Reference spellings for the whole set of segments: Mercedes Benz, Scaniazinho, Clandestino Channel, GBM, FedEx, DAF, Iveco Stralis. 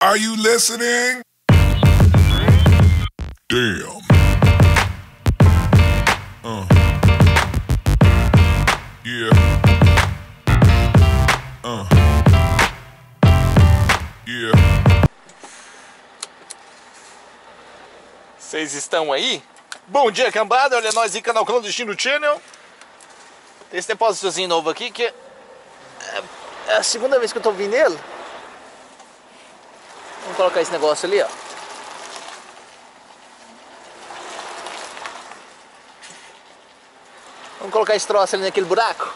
Are you listening? Damn. Yeah. Yeah. Vocês estão aí? Bom dia, cambada. Olha nós aí, canal Clandestino Channel. Tem esse depósitozinho novo aqui que é a segunda vez que eu tô vindo nele. Vamos colocar esse negócio ali, ó. Vamos colocar esse troço ali naquele buraco.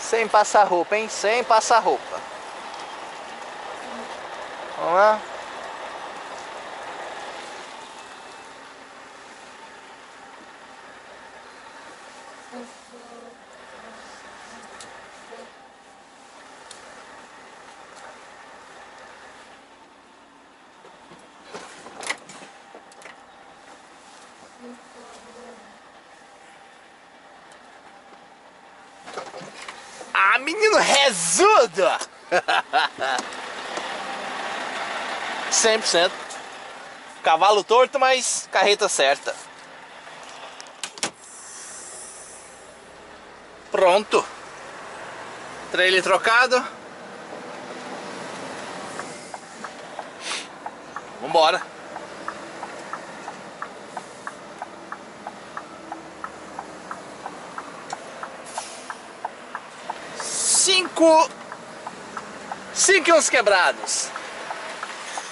Sem passar roupa, hein? Sem passar roupa. Vamos lá. Ah, menino resudo! 100%. Cavalo torto, mas carreta certa. Pronto. Trailer trocado. Vambora. Cinco e uns quebrados.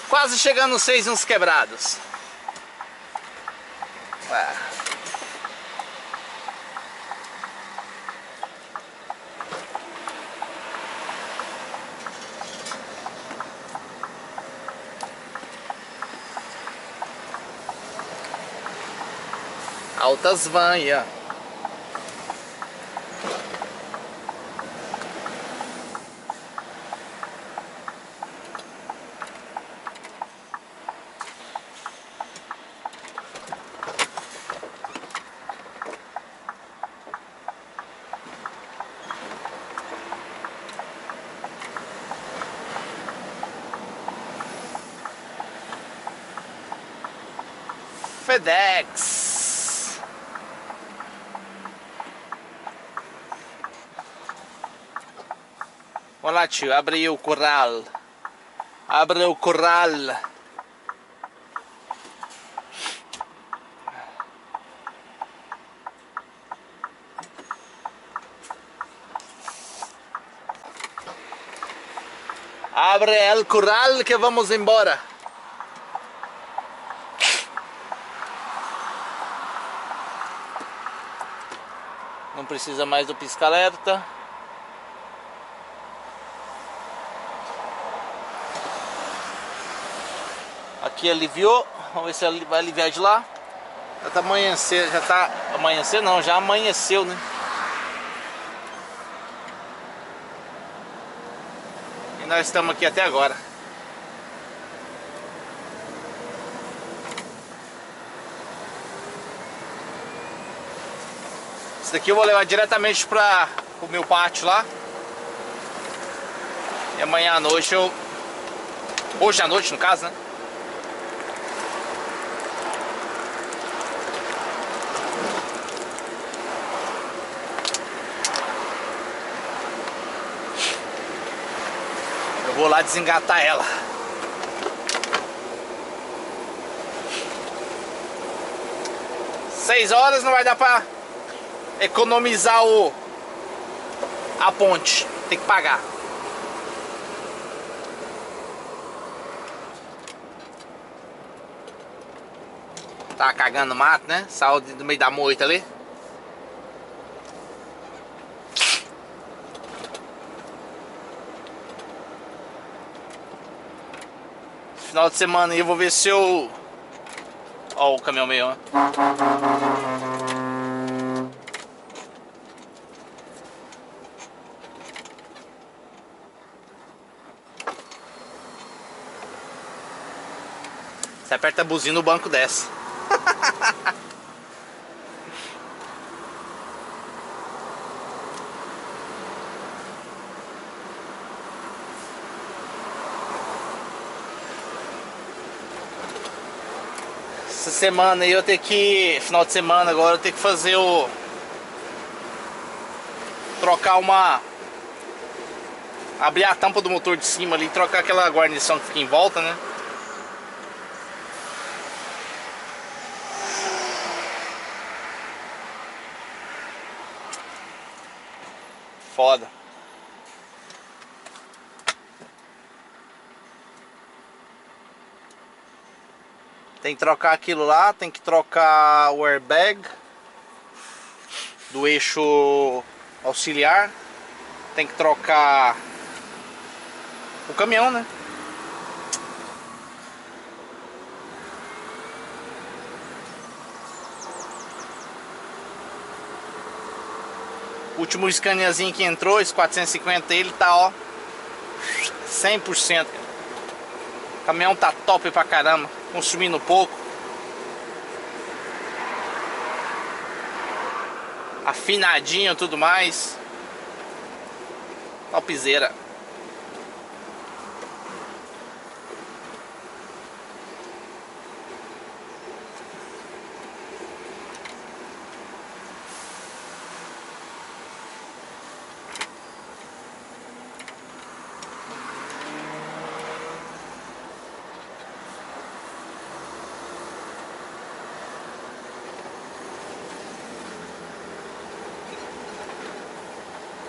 Quase chegando 6 e uns quebrados. Ué. Altas vanhas. FedEx. Vamos lá, tio, abre o curral. Abre o curral. Abre o curral que vamos embora. Não precisa mais do pisca-alerta. Aqui aliviou. Vamos ver se ele vai aliviar de lá. Já tá amanhecer. Já tá amanhecer não, já amanheceu, né? E nós estamos aqui até agora. Isso daqui eu vou levar diretamente para o meu pátio lá. E amanhã à noite eu... Hoje à noite, no caso, né? Eu vou lá desengatar ela. Seis horas não vai dar para... economizar a ponte, tem que pagar. Tá cagando mato, né? Saiu do meio da moita ali. Final de semana aí eu vou ver se eu... Ó o caminhão meio, né? Você aperta a buzina, o banco desce. Essa semana aí eu tenho que... Final de semana agora eu tenho que fazer o... Trocar uma... Abrir a tampa do motor de cima ali, trocar aquela guarnição que fica em volta, né? Foda. Tem que trocar aquilo lá, tem que trocar o airbag do eixo auxiliar, tem que trocar o caminhão, né? O último Scaniazinho que entrou, esse 450, ele tá, ó, 100%. O caminhão tá top pra caramba, consumindo pouco. Afinadinho, tudo mais. Topzera.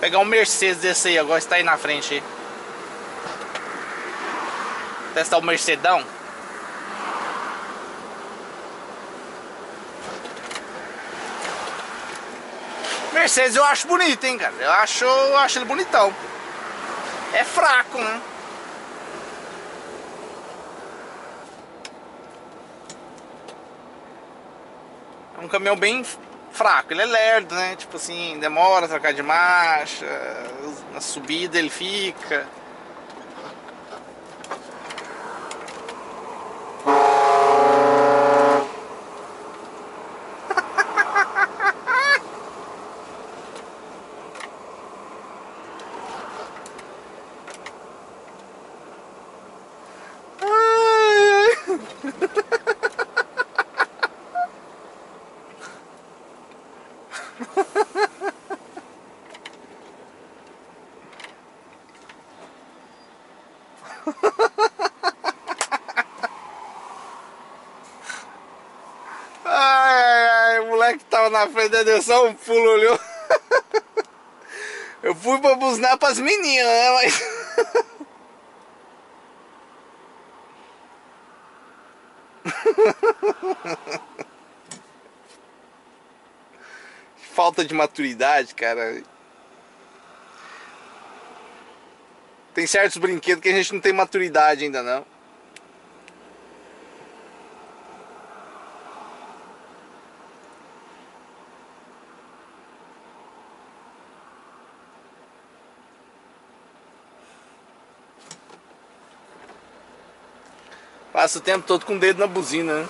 Pegar um Mercedes desse aí agora, está aí na frente aí. Testar o Mercedão. Mercedes eu acho bonito, hein, cara. Eu acho ele bonitão. É fraco, né? É um caminhão bem... fraco, ele é lerdo, né? Tipo assim, demora a trocar de marcha, na subida ele fica. Na frente deu só um pulo, olhou. Eu fui pra buzinar pras meninas, né? Mas... falta de maturidade, cara. Tem certos brinquedos que a gente não tem maturidade ainda, não. Passa o tempo todo com o dedo na buzina, né?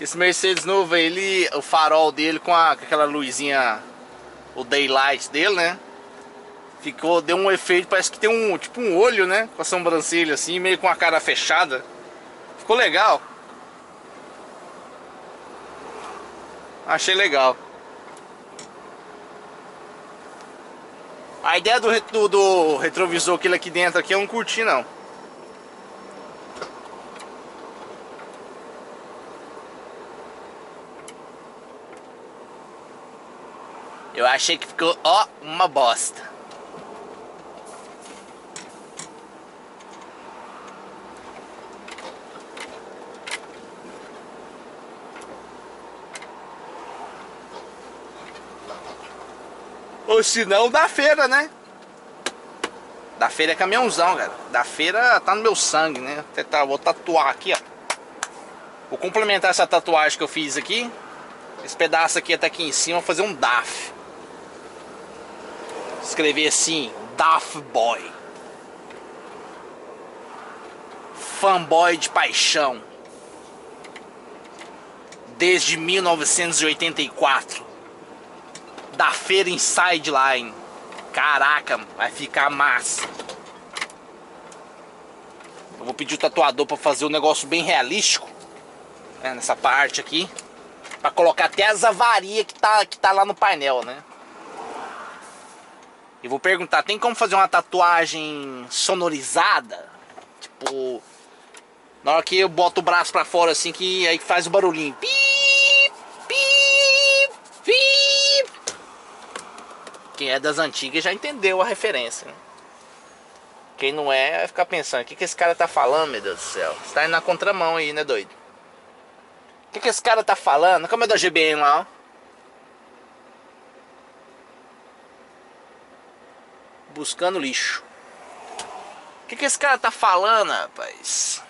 Esse Mercedes novo, ele, o farol dele com aquela luzinha, o daylight dele, né? Ficou, deu um efeito, parece que tem um, tipo um olho, né? Com a sobrancelha assim, meio com a cara fechada. Ficou legal. Achei legal. A ideia do retrovisor que ele aqui dentro aqui eu não curti, não. Eu achei que ficou, ó, uma bosta. Ou se não, da feira, né? Da feira é caminhãozão, cara. Da feira tá no meu sangue, né? Vou tatuar aqui, ó. Vou complementar essa tatuagem que eu fiz aqui. Esse pedaço aqui até aqui em cima, vou fazer um DAF. Escrever assim, DAF Boy. Fanboy de paixão. desde 1984, da feira em Sideline. Caraca, vai ficar massa. Eu vou pedir o tatuador para fazer um negócio bem realístico, né, nessa parte aqui, para colocar até as avarias que tá lá no painel, né? E vou perguntar, tem como fazer uma tatuagem sonorizada? Tipo, na hora que eu boto o braço pra fora assim, que aí faz o barulhinho. Pip, pip, pip. Quem é das antigas já entendeu a referência, né? Quem não é, vai ficar pensando, o que esse cara tá falando, meu Deus do céu? Você tá indo na contramão aí, né, doido? O que esse cara tá falando? Como é da GBM lá, ó. Buscando lixo. O que esse cara tá falando, rapaz?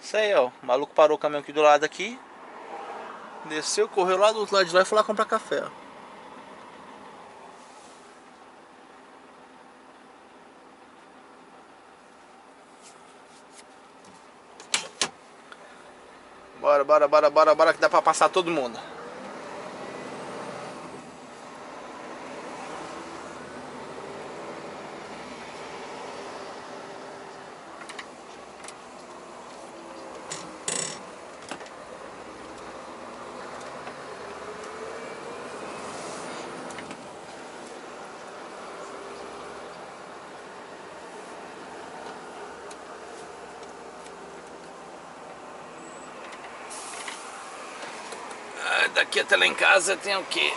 Isso aí, ó. O maluco parou o caminhão aqui do lado aqui. Desceu, correu lá do outro lado de lá e foi lá comprar café, ó. Bora, bora, bora, bora, bora, que dá pra passar todo mundo. Daqui até lá em casa tem o que?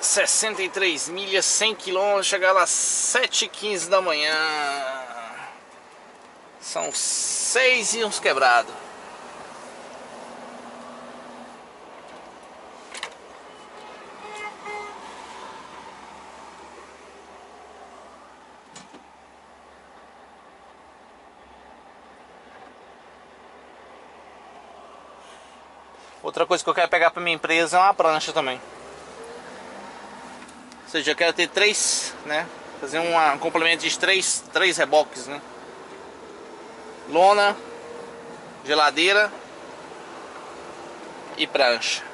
63 milhas, 100 km, chegar lá às 7h15 da manhã. São 6 e uns quebrados. Outra coisa que eu quero pegar pra minha empresa é uma prancha também. Ou seja, eu quero ter 3, né? Fazer um complemento de 3 reboques, né? Lona, geladeira e prancha.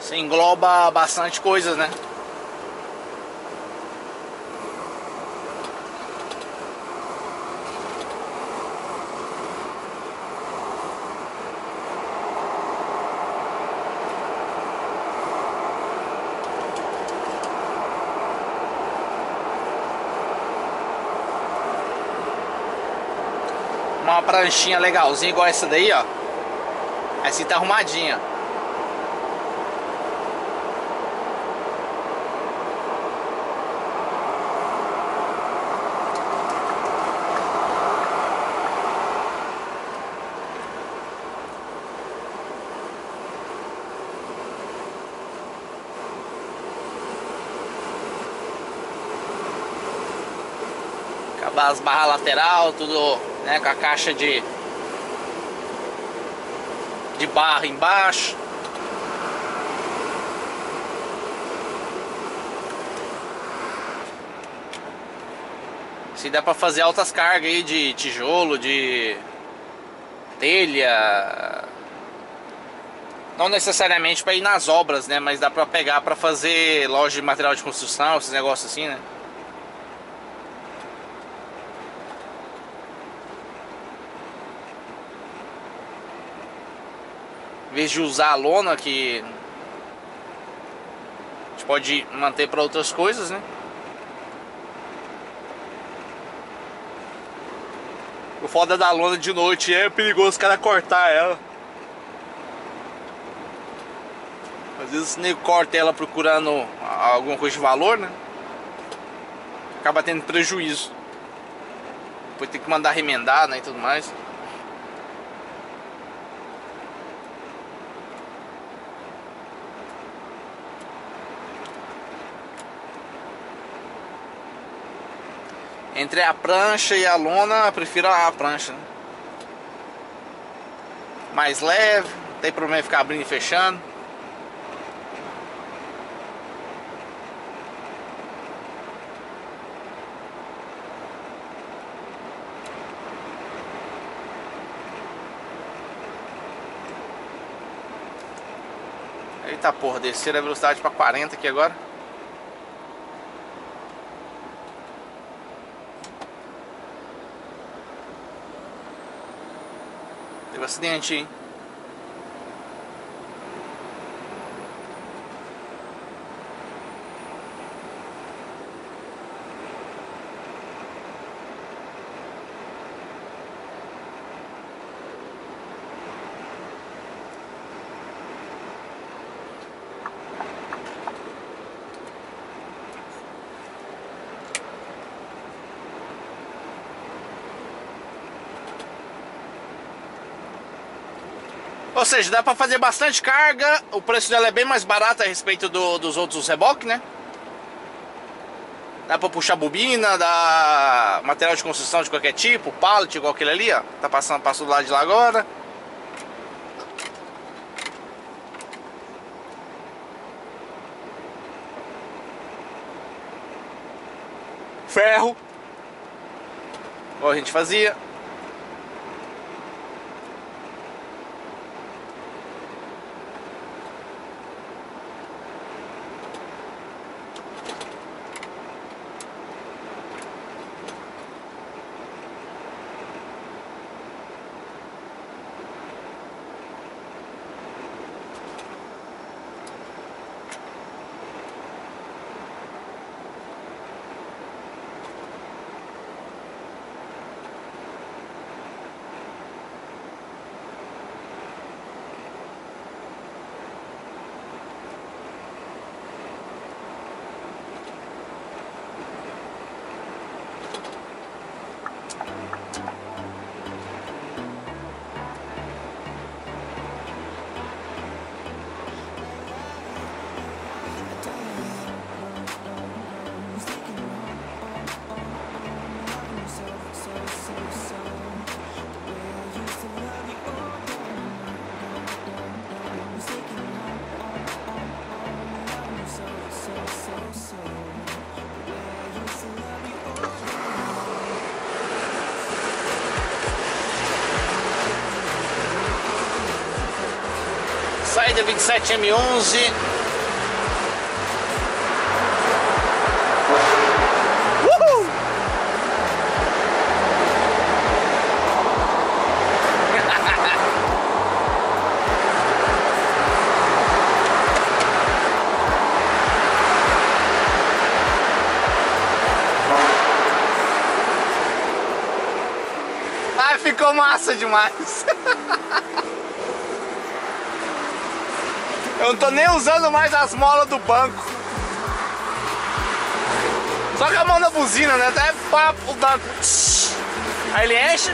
Você engloba bastante coisas, né? Uma pranchinha legalzinha igual essa daí, ó. Essa tá arrumadinha. As barras lateral, tudo, né, com a caixa de barra embaixo. Se dá pra fazer altas cargas aí de tijolo, de telha. Não necessariamente pra ir nas obras, né, mas dá pra pegar pra fazer loja de material de construção, esses negócios assim, né. Em vez de usar a lona, que gente pode manter para outras coisas, né? O foda da lona de noite é perigoso os caras cortar ela. Às vezes nem corta ela procurando alguma coisa de valor, né? Acaba tendo prejuízo. Depois tem que mandar remendar, né, e tudo mais. Entre a prancha e a lona, eu prefiro a prancha, né? Mais leve, não tem problema em ficar abrindo e fechando. Eita porra, descer a velocidade para 40 aqui agora. Teve acidente, hein? Ou seja, dá pra fazer bastante carga, o preço dela é bem mais barato a respeito dos outros reboques, né? Dá pra puxar bobina, dá material de construção de qualquer tipo, pallet, igual aquele ali, ó. Tá passando, passou do lado de lá agora. Ferro. Igual a gente fazia. Saída 27M11. Uhul! Ai, ficou massa demais. Eu não tô nem usando mais as molas do banco. Só com a mão na buzina, né? Até pá, o banco. Aí ele enche,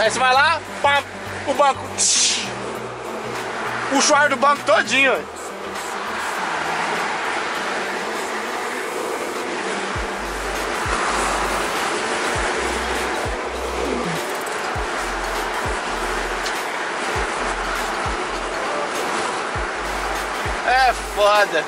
aí você vai lá, pá, o banco. Puxa o ar do banco todinho. É foda.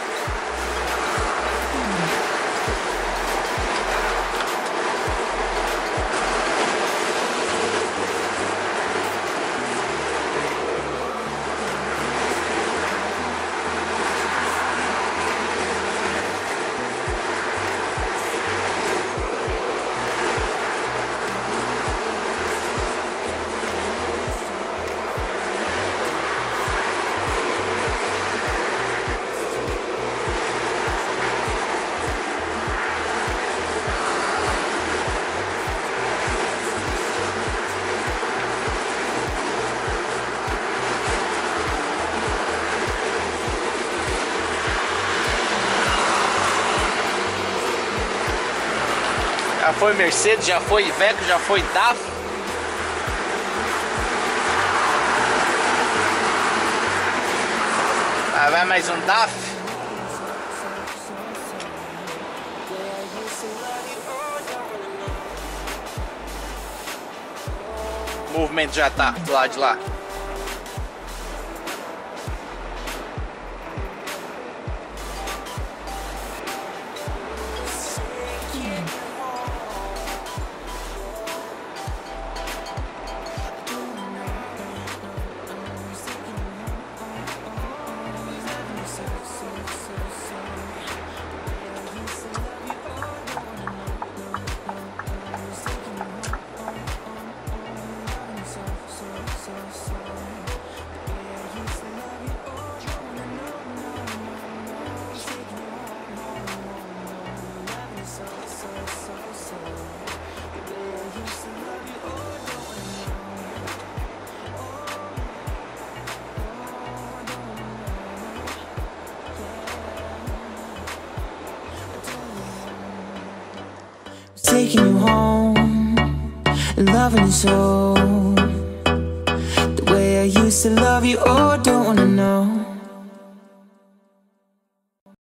Já foi Mercedes, já foi Iveco, já foi DAF. Lá vai mais um DAF. O movimento já tá do lado de lá. Taking you home, loving you so, the way I used to love you, oh, don't wanna know.